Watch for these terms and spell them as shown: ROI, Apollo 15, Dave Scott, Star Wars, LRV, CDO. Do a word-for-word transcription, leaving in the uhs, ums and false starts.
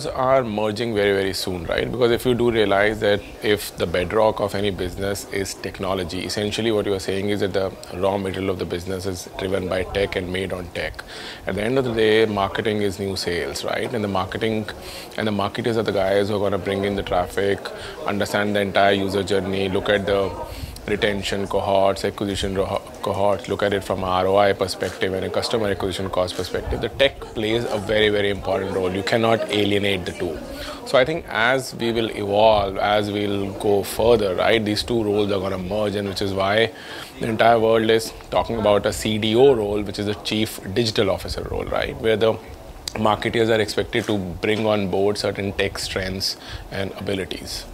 terms are merging very, very soon, right? Because if you do realize that if the bedrock of any business is technology, essentially what you are saying is that the raw material of the business is driven by tech and made on tech. At the end of the day, marketing is new sales, right? And the marketing and the marketers are the guys who are going to bring in the traffic, understand the entire user journey, look at the retention cohorts, acquisition cohorts, look at it from an R O I perspective and a customer acquisition cost perspective. The tech plays a very, very important role. You cannot alienate the two. So I think as we will evolve, as we'll go further, right, these two roles are going to merge, and which is why the entire world is talking about a C D O role, which is the Chief Digital Officer role, right, where the marketers are expected to bring on board certain tech strengths and abilities.